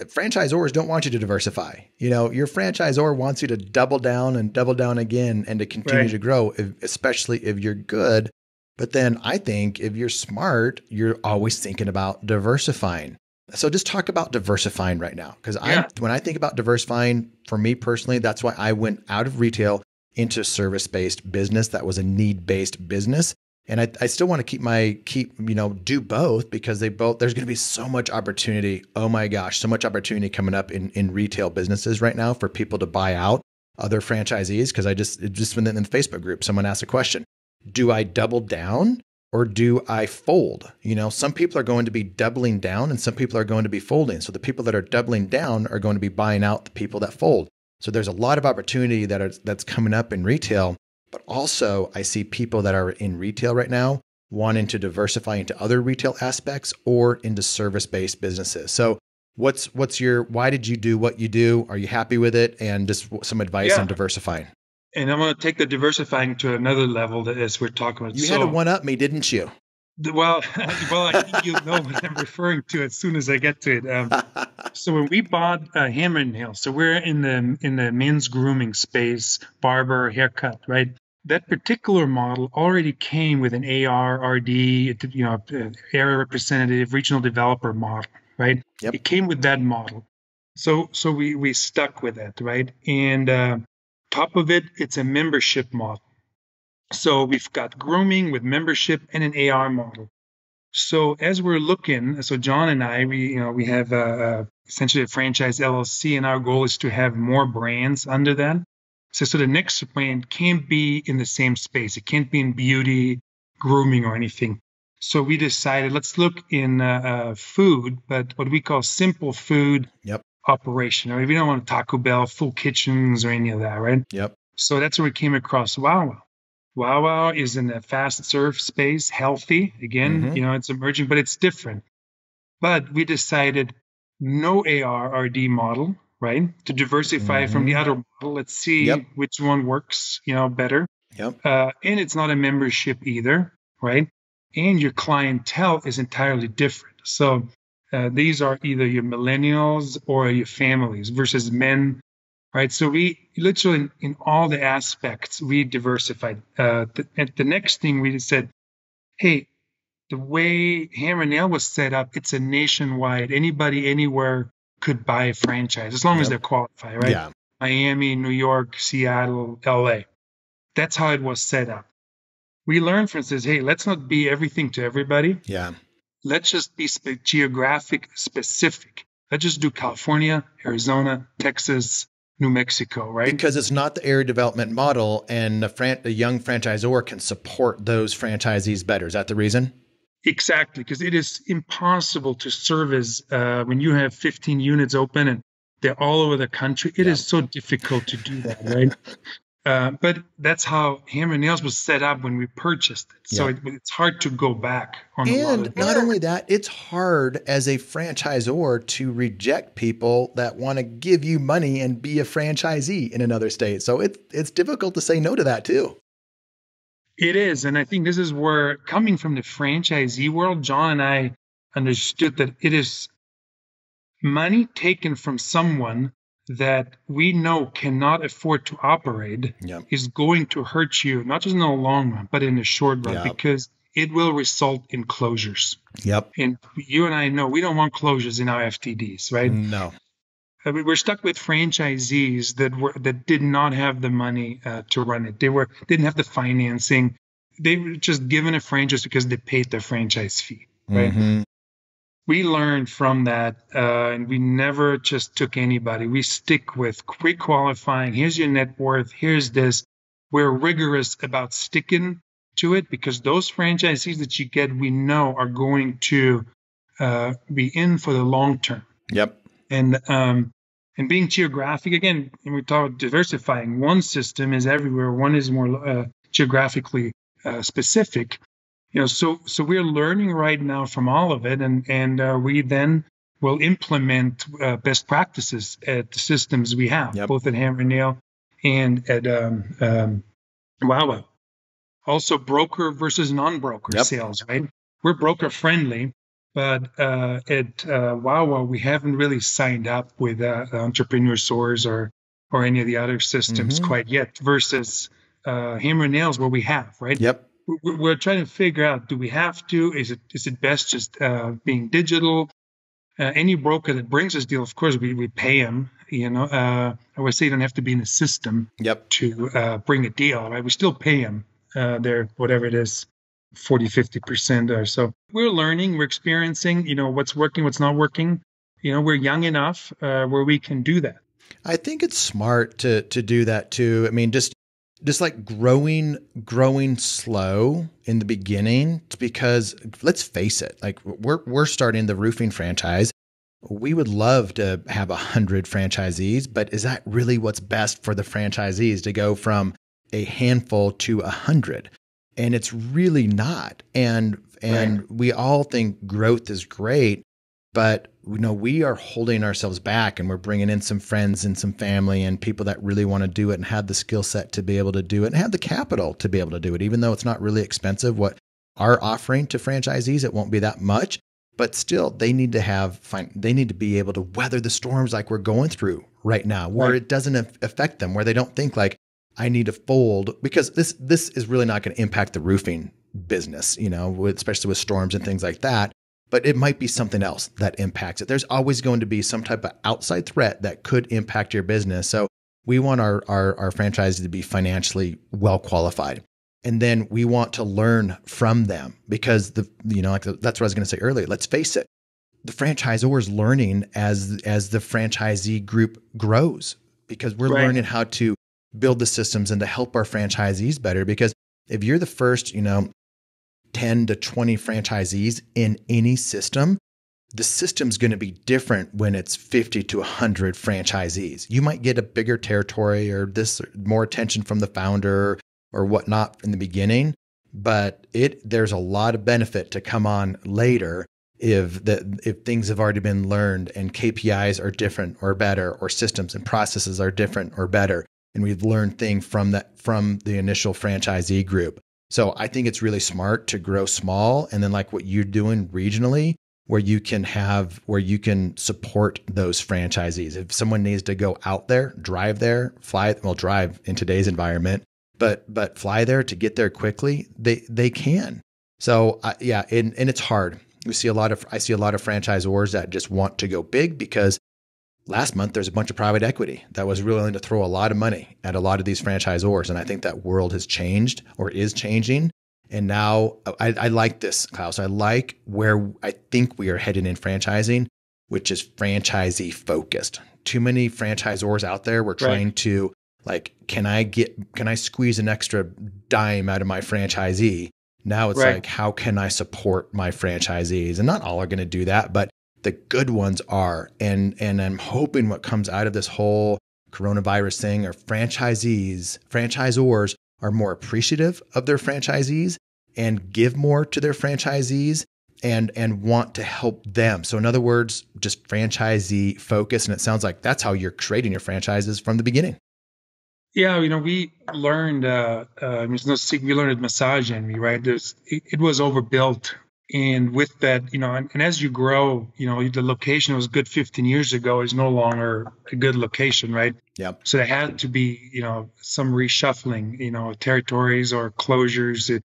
franchisors don't want you to diversify. You know, your franchisor wants you to double down and double down again and to continue right. to grow, if, especially if you're good. But then I think if you're smart, you're always thinking about diversifying. So just talk about diversifying right now. Because yeah. I, when I think about diversifying, for me personally, that's why I went out of retail into service-based business that was a need-based business. And I, I still want to keep my, keep, you know, do both, because they both, there's going to be so much opportunity. Oh my gosh, so much opportunity coming up in, in retail businesses right now for people to buy out other franchisees. Cause I just, just went in the Facebook group, someone asked a question, do I double down or do I fold? You know, some people are going to be doubling down and some people are going to be folding. So the people that are doubling down are going to be buying out the people that fold. So there's a lot of opportunity that are, that's coming up in retail, but also I see people that are in retail right now wanting to diversify into other retail aspects or into service-based businesses. So what's, what's your, why did you do what you do? Are you happy with it? And just some advice yeah. on diversifying. And I'm going to take the diversifying to another level that as we're talking about. You so, had to one-up me, didn't you? The, well, well, I think you'll know what I'm referring to as soon as I get to it. Um, so when we bought uh, Hammer and Nails, so we're in the in the men's grooming space, barber, haircut, right? That particular model already came with an A R, R D, you know, area representative, regional developer model, right? Yep. It came with that model. So so we we stuck with that, right? And uh, top of it, it's a membership model. So we've got grooming with membership and an A R model. So as we're looking, so John and I, we you know we have a, a essentially a franchise L L C, and our goal is to have more brands under that. So, so the next brand can't be in the same space. It can't be in beauty, grooming, or anything. So we decided let's look in uh, uh, food, but what we call simple food yep. operation. Or if you don't want a Taco Bell, full kitchens, or any of that, right? Yep. So that's where we came across Wow Wow. Wow Wow is in the fast serve space, healthy. Again, mm-hmm. you know, it's emerging, but it's different. But we decided no A R R D model, right? To diversify mm-hmm. from the other model. Let's see yep. which one works, you know, better. Yep. Uh, and it's not a membership either, right? And your clientele is entirely different. So uh, these are either your millennials or your families versus men, right? So we literally, in, in all the aspects, we diversified. Uh, the, and the next thing we said, hey, the way Hammer and Nail was set up, it's a nationwide, anybody, anywhere, could buy a franchise as long yep. as they're qualified, right? Yeah. Miami, New York, Seattle, L A. That's how it was set up. We learned, for instance, hey, let's not be everything to everybody. Yeah. Let's just be sp geographic specific. Let's just do California, Arizona, Texas, New Mexico, right? Because it's not the area development model, and the, fran the young franchisor can support those franchisees better. Is that the reason? Exactly, because it is impossible to service uh, when you have fifteen units open and they're all over the country. It yeah. is so difficult to do that, right? uh, but that's how Hammer and Nails was set up when we purchased it. So yeah. it, it's hard to go back on. And not yeah. only that, it's hard as a franchisor to reject people that want to give you money and be a franchisee in another state. So it, it's difficult to say no to that too. It is, and I think this is where, coming from the franchisee world, John and I understood that it is money taken from someone that we know cannot afford to operate yep. is going to hurt you, not just in the long run, but in the short run, yep. because it will result in closures. Yep. And you and I know we don't want closures in our F T Ds, right? No. I mean, we're stuck with franchisees that were that did not have the money uh, to run it. They were didn't have the financing. They were just given a franchise because they paid their franchise fee. Right? Mm-hmm. We learned from that, uh, and we never just took anybody. We stick with quick qualifying. Here's your net worth. Here's this. We're rigorous about sticking to it because those franchisees that you get, we know are going to uh, be in for the long term. Yep. And um, And being geographic, again, and we talk about diversifying, one system is everywhere. One is more uh, geographically uh, specific. You know, so so we're learning right now from all of it, and and uh, we then will implement uh, best practices at the systems we have, yep. both at Hammer and Nail and at um, um, Wow Wow. Also, broker versus non-broker yep. sales, right? We're broker friendly. But uh, at uh, Wow Wow, we haven't really signed up with uh, Entrepreneur Source or or any of the other systems mm-hmm. quite yet. Versus uh, Hammer and Nails, where we have right. Yep. We're, we're trying to figure out: do we have to? Is it is it best just uh, being digital? Uh, any broker that brings us deal, of course, we we pay him. You know, uh, I would say you don't have to be in the system. Yep. To uh, bring a deal, right? We still pay him uh, their whatever it is. forty, fifty percent or so. We're learning, we're experiencing, you know, what's working, what's not working. You know, we're young enough uh, where we can do that. I think it's smart to to do that too. I mean, just just like growing, growing slow in the beginning, because let's face it, like we're, we're starting the roofing franchise. We would love to have a hundred franchisees, but is that really what's best for the franchisees, to go from a handful to a hundred? And it's really not. And, and right. we all think growth is great, but you know, we are holding ourselves back, and we're bringing in some friends and some family and people that really want to do it and have the skill set to be able to do it and have the capital to be able to do it. Even though it's not really expensive, what our offering to franchisees, it won't be that much, but still they need to have, fine, they need to be able to weather the storms like we're going through right now, where right. it doesn't affect them, where they don't think like, I need to fold, because this, this is really not going to impact the roofing business, you know, especially with storms and things like that. But it might be something else that impacts it. There's always going to be some type of outside threat that could impact your business. So we want our, our, our franchisees to be financially well qualified. And then we want to learn from them, because the, you know, like the, that's what I was going to say earlier. Let's face it. The franchisor is learning as, as the franchisee group grows, because we're right. learning how to build the systems and to help our franchisees better. Because if you're the first, you know, ten to twenty franchisees in any system, the system's going to be different when it's fifty to a hundred franchisees. You might get a bigger territory, or this or more attention from the founder or whatnot in the beginning, but it, there's a lot of benefit to come on later if the, if things have already been learned and K P Is are different or better, or systems and processes are different or better. And we've learned things from that, from the initial franchisee group. So I think it's really smart to grow small. And then like what you're doing regionally, where you can have, where you can support those franchisees. If someone needs to go out there, drive there, fly, well, drive in today's environment, but, but fly there to get there quickly, they, they can. So uh, yeah. And, and it's hard. We see a lot of, I see a lot of franchisors that just want to go big, because last month, there's a bunch of private equity that was willing to throw a lot of money at a lot of these franchisors. And I think that world has changed, or is changing. And now I, I like this, Klaus. I like where I think we are headed in franchising, which is franchisee focused. Too many franchisors out there were trying right. to like, can I get, can I squeeze an extra dime out of my franchisee? Now it's right. like, how can I support my franchisees? And not all are going to do that, but the good ones are, and, and I'm hoping what comes out of this whole coronavirus thing are franchisees, franchisors are more appreciative of their franchisees and give more to their franchisees and, and want to help them. So in other words, just franchisee focus. And it sounds like that's how you're creating your franchises from the beginning. Yeah. You know, we learned, uh, uh, there's no secret, we learned at Massage Envy, right? There's, it, it was overbuilt. And with that, you know, and, and as you grow, you know, the location that was good fifteen years ago is no longer a good location, right? Yep. So there had to be, you know, some reshuffling, you know, territories or closures. It,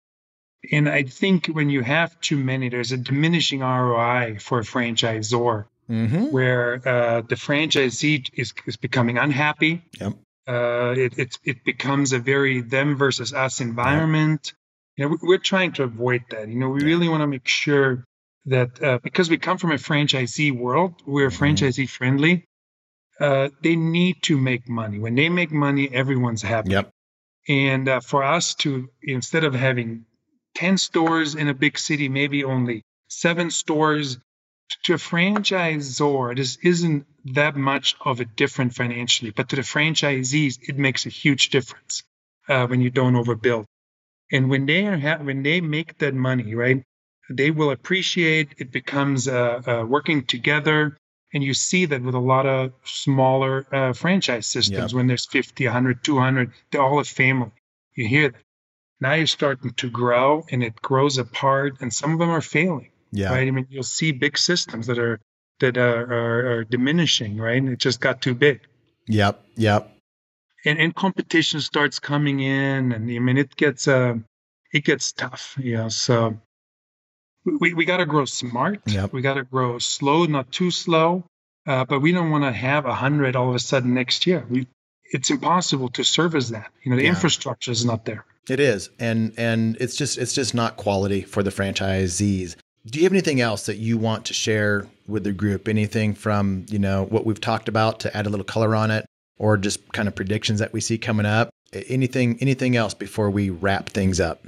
and I think when you have too many, there's a diminishing R O I for a franchisor, mm-hmm. where uh, the franchisee is, is becoming unhappy. Yep. Uh, it, it, it becomes a very them versus us environment. Yep. You know, we're trying to avoid that. You know, we really want to make sure that uh, because we come from a franchisee world, we're franchisee friendly. Uh, they need to make money. When they make money, everyone's happy. Yep. And uh, for us to, instead of having ten stores in a big city, maybe only seven stores, to a franchisor, this isn't that much of a difference financially. But to the franchisees, it makes a huge difference uh, when you don't overbuild. And when they are ha when they make that money, right, they will appreciate. It becomes uh, uh, working together, and you see that with a lot of smaller uh, franchise systems. Yep. When there's fifty, a hundred, two hundred, they're all a family. You hear that. Now you're starting to grow, and it grows apart, and some of them are failing. Yeah, right. I mean, you'll see big systems that are that are, are, are diminishing, right? And it just got too big. Yep. Yep. And, and competition starts coming in, and I mean it gets uh, it gets tough, you know. So we we got to grow smart. Yep. We got to grow slow, not too slow. Uh, but we don't want to have a hundred all of a sudden next year. We it's impossible to service that. You know, the yeah. infrastructure is not there. It is, and and it's just it's just not quality for the franchisees. Do you have anything else that you want to share with the group? Anything from you know what we've talked about to add a little color on it? Or just kind of predictions that we see coming up. Anything, anything else before we wrap things up?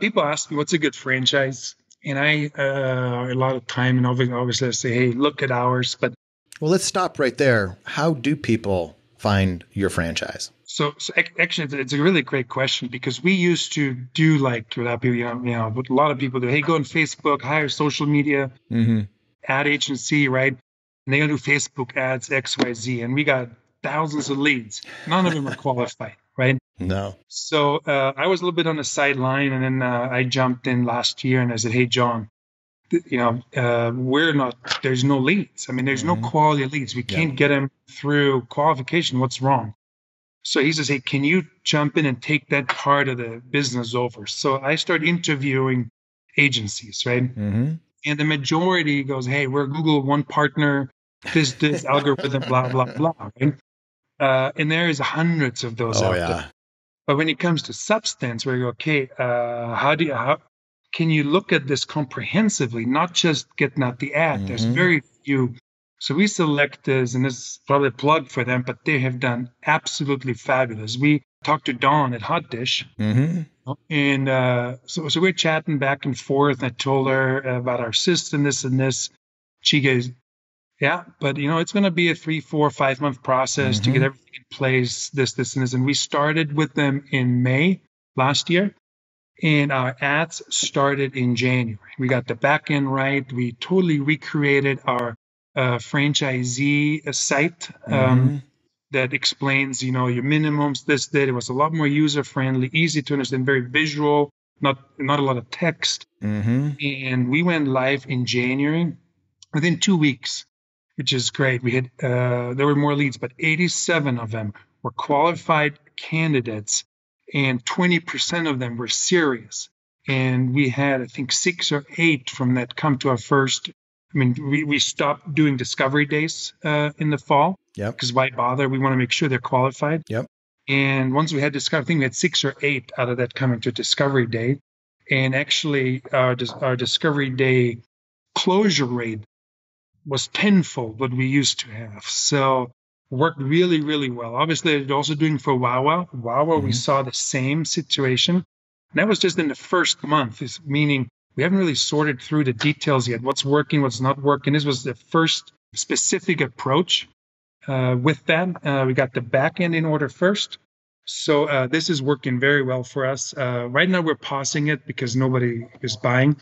People ask me, what's a good franchise? And I, uh, a lot of time, and obviously I say, hey, look at ours. But well, let's stop right there. How do people find your franchise? So, so actually, it's a really great question, because we used to do like, without people, you know, what a lot of people do, hey, go on Facebook, hire social media, mm-hmm. ad agency, right? And they're going to do Facebook ads, X, Y, Z. And we got thousands of leads. None of them are qualified, right? No. So uh, I was a little bit on the sideline, and then uh, I jumped in last year and I said, hey, John, th- you know, uh, we're not, there's no leads. I mean, there's mm-hmm. no quality leads. We yeah. can't get them through qualification. What's wrong? So he says, hey, can you jump in and take that part of the business over? So I start interviewing agencies, right? Mm-hmm. And the majority goes, hey, we're Google one partner, this, this algorithm, blah, blah, blah, right? Uh, and there is hundreds of those oh, out yeah. there. But when it comes to substance, where you go, okay, uh, how do you, how can you look at this comprehensively, not just getting out the ad? Mm-hmm. There's very few. So we select this, and this is probably a plug for them, but they have done absolutely fabulous. We talked to Dawn at Hot Dish, mm-hmm. and uh, so so we're chatting back and forth. And I told her about our system, this and this. She goes, yeah, but you know, it's going to be a three, four, five month process mm-hmm. to get everything in place, this, this, and this. And we started with them in May last year, and our ads started in January. We got the back end right. We totally recreated our uh, franchisee site um, mm-hmm. that explains, you know, your minimums, this, that. It was a lot more user friendly, easy to understand, very visual, not not a lot of text. Mm-hmm. And we went live in January within two weeks. Which is great. We had uh, there were more leads, but eighty-seven of them were qualified candidates, and twenty percent of them were serious. And we had, I think, six or eight from that come to our first. I mean, we, we stopped doing discovery days uh, in the fall. Yeah. Because why bother? We want to make sure they're qualified. Yep. And once we had discovery, I think we had six or eight out of that coming to discovery day. And actually, our our discovery day closure rate was tenfold what we used to have. So worked really, really well. Obviously, it also doing for Wow Wow. Wow Wow, mm-hmm. we saw the same situation. And that was just in the first month, is meaning we haven't really sorted through the details yet. What's working, what's not working. This was the first specific approach uh, with that. Uh, we got the back end in order first. So uh, this is working very well for us. Uh, right now, we're pausing it because nobody is buying.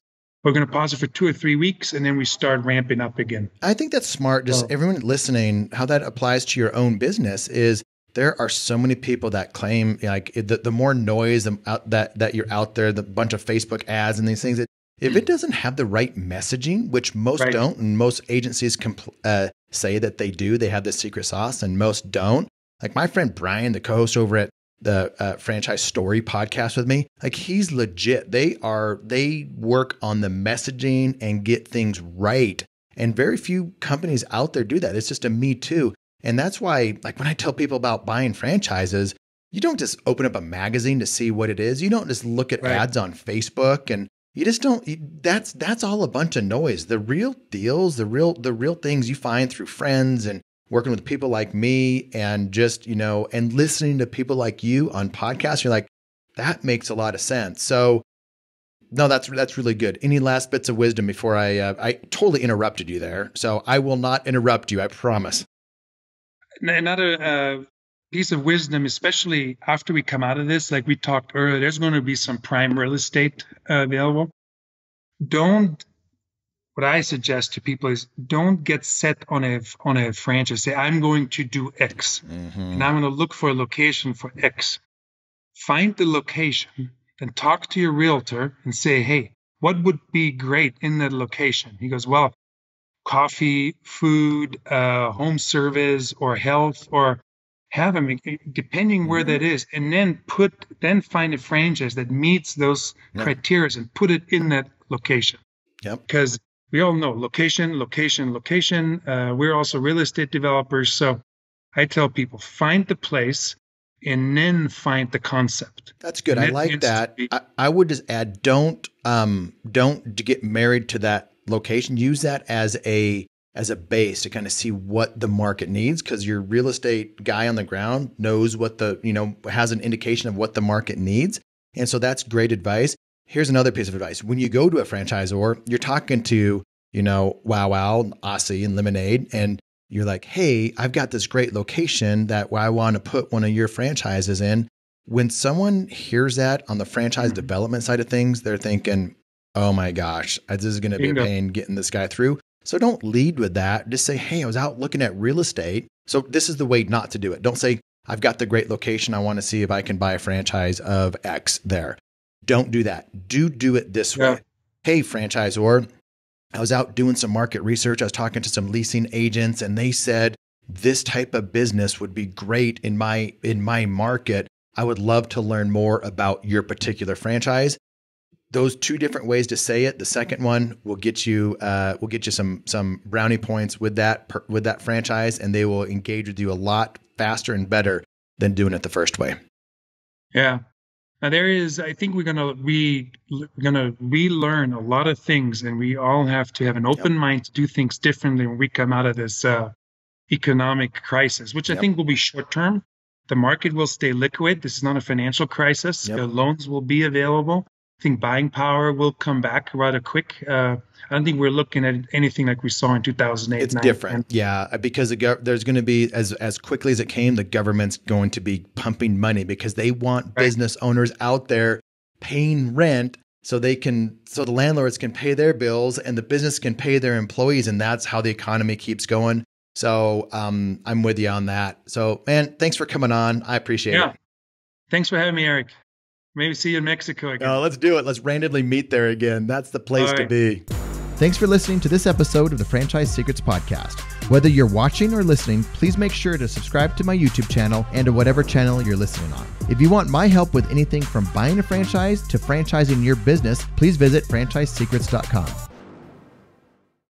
We're going to pause it for two or three weeks, and then we start ramping up again. I think that's smart. Just oh. everyone listening, how that applies to your own business is there are so many people that claim like the, the more noise out that, that you're out there, the bunch of Facebook ads and these things. That if it doesn't have the right messaging, which most right. don't, and most agencies compl- uh, say that they do, they have this secret sauce, and most don't. Like my friend Brian, the co-host over at the uh, Franchise Story podcast with me, like he's legit. They are, they work on the messaging and get things right. And very few companies out there do that. It's just a me too. And that's why, like when I tell people about buying franchises, you don't just open up a magazine to see what it is. You don't just look at right. ads on Facebook, and you just don't, you, that's, that's all a bunch of noise. The real deals, the real, the real things you find through friends and working with people like me, and just, you know, and listening to people like you on podcasts, you're like, that makes a lot of sense. So no, that's, that's really good. Any last bits of wisdom before I, uh, I totally interrupted you there. So I will not interrupt you. I promise. Another uh, piece of wisdom, especially after we come out of this, like we talked earlier, there's going to be some prime real estate uh, available. Don't, What I suggest to people is don't get set on a on a franchise. Say, I'm going to do X, mm-hmm. and I'm going to look for a location for X. Find the location, then talk to your realtor and say, hey, what would be great in that location? He goes, well, coffee, food, uh, home service, or health, or have them, depending where that is. And then put then find a franchise that meets those yep. criteria and put it in that location. Yep. Because we all know location, location, location. Uh, we're also real estate developers. So I tell people, find the place and then find the concept. That's good. And I that like that. Be- I, I would just add, don't um, don't get married to that location. Use that as a as a base to kind of see what the market needs, because your real estate guy on the ground knows what the, you know, has an indication of what the market needs. And so that's great advice. Here's another piece of advice. When you go to a franchisor, you're talking to, you know, Wow Wow, Aussie, and Lemonade, and you're like, hey, I've got this great location that I want to put one of your franchises in. When someone hears that on the franchise development side of things, they're thinking, oh my gosh, this is going to be a pain getting this guy through. So don't lead with that. Just say, hey, I was out looking at real estate. So this is the way not to do it. Don't say, I've got the great location. I want to see if I can buy a franchise of X there. Don't do that. Do do it this yeah. way. Hey, franchisor, I was out doing some market research. I was talking to some leasing agents, and they said this type of business would be great in my in my market. I would love to learn more about your particular franchise. Those two different ways to say it. The second one will get you uh, will get you some some brownie points with that per, with that franchise, and they will engage with you a lot faster and better than doing it the first way. Yeah. Now there is, I think we're gonna re we're gonna relearn a lot of things, and we all have to have an open yep. mind to do things differently when we come out of this uh, economic crisis, which yep. I think will be short term. The market will stay liquid. This is not a financial crisis. Yep. The loans will be available. I think buying power will come back rather quick. Uh, I don't think we're looking at anything like we saw in two thousand eight. It's different. Yeah, because the there's going to be, as, as quickly as it came, the government's going to be pumping money because they want right. business owners out there paying rent so they can, so the landlords can pay their bills and the business can pay their employees. And that's how the economy keeps going. So um, I'm with you on that. So, man, thanks for coming on. I appreciate yeah. it. Thanks for having me, Eric. Maybe see you in Mexico again. Oh, let's do it. Let's randomly meet there again. That's the place right. to be. Thanks for listening to this episode of the Franchise Secrets Podcast. Whether you're watching or listening, please make sure to subscribe to my YouTube channel and to whatever channel you're listening on. If you want my help with anything from buying a franchise to franchising your business, please visit franchise secrets dot com.